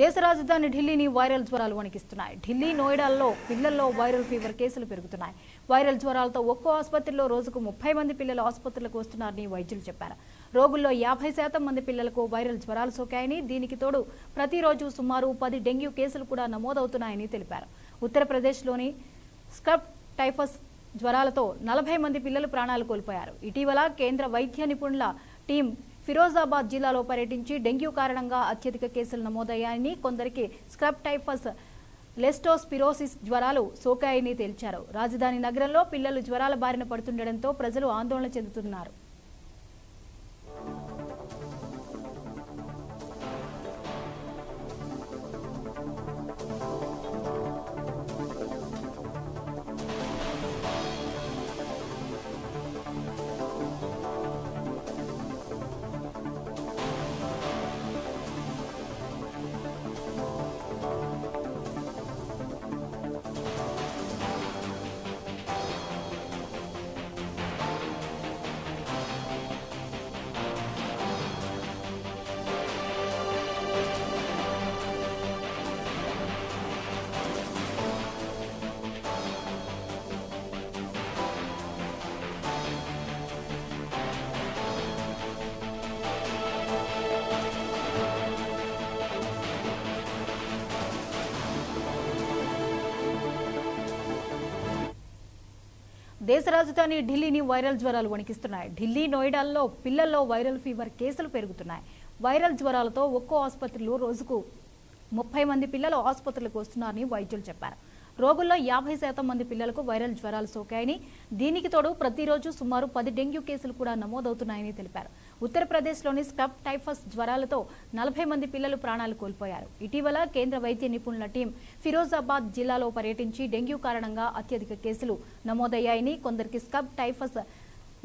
దేశ రాజధాని ఢిల్లీని వైరల్ జ్వరాలు వణికిస్తున్నాయి. ఢిల్లీ, నోయిడాల్లో పిల్లల్లో వైరల్ ఫీవర్ కేసులు పెరుగుతున్నాయి. వైరల్ జ్వరాలతో ఒక్కో ఆసుపత్రిలో రోజుకు 30 మంది పిల్లలు ఆసుపత్రులకు వస్తున్నారని వైద్యులు చెప్పారు. రోగుల్లో 50% మంది పిల్లలకు వైరల్ జ్వరాలు సోకాయని, దీనికి తోడు ప్రతిరోజు సుమారు 10 డెంగ్యూ కేసులు కూడా నమోదవుతున్నాయని తెలిపారు. ఉత్తరప్రదేశ్లోని స్కర్బ్ టైఫస్ జ్వరాలతో 40 మంది పిల్లలు ప్రాణాలు కోల్పోయారు. ఇటీవల కేంద్ర వైద్య నిపుణుల టీం ఫిరోజాబాద్ జిల్లాలో పర్యటించి డెంగ్యూ కారణంగా అత్యధిక కేసులు నమోదయ్యాయని, కొందరికి స్క్రబ్ టైఫస్, లెస్టోస్పిరోసిస్ జ్వరాలు సోకాయని తేల్చారు. రాజధాని నగరంలో పిల్లలు జ్వరాల బారిన పడుతుండటంతో ప్రజలు ఆందోళన చెందుతున్నారు. దేశ రాజధాని ఢిల్లీని వైరల్ జ్వరాలు వణికిస్తున్నాయి. ఢిల్లీ, నోయిడాల్లో పిల్లల్లో వైరల్ ఫీవర్ కేసులు పెరుగుతున్నాయి. వైరల్ జ్వరాలతో ఒక్కో ఆసుపత్రిలో రోజుకు 30 మంది పిల్లలు ఆసుపత్రులకు వస్తున్నారని వైద్యులు చెప్పారు. రోగుల్లో 50% మంది పిల్లలకు వైరల్ జ్వరాలు సోకాయని, దీనికి తోడు ప్రతిరోజు సుమారు 10 డెంగ్యూ కేసులు కూడా నమోదవుతున్నాయని తెలిపారు. ఉత్తరప్రదేశ్లోని స్కర్బ్ టైఫస్ జ్వరాలతో 40 మంది పిల్లలు ప్రాణాలు కోల్పోయారు. ఇటీవల కేంద్ర వైద్య నిపుణుల టీం ఫిరోజాబాద్ జిల్లాలో పర్యటించి డెంగ్యూ కారణంగా అత్యధిక కేసులు నమోదయ్యాయని, కొందరికి స్కర్బ్ టైఫస్,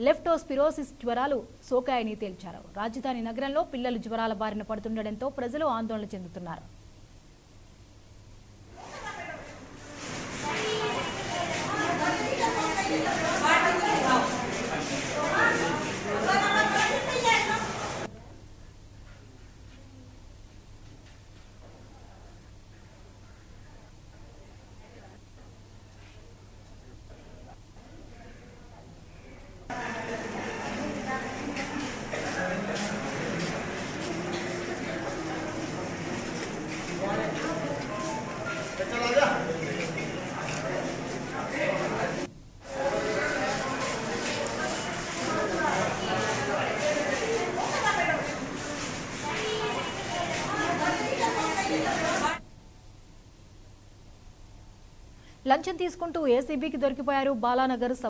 లెస్టోస్పిరోసిస్ జ్వరాలు సోకాయని తేల్చారు. రాజధాని నగరంలో పిల్లలు జ్వరాల బారిన పడుతుండటంతో ప్రజలు ఆందోళన చెందుతున్నారు. లంచం తీసుకుంటూ ఏసీబీకి దొరికిపోయారు బాలానగర్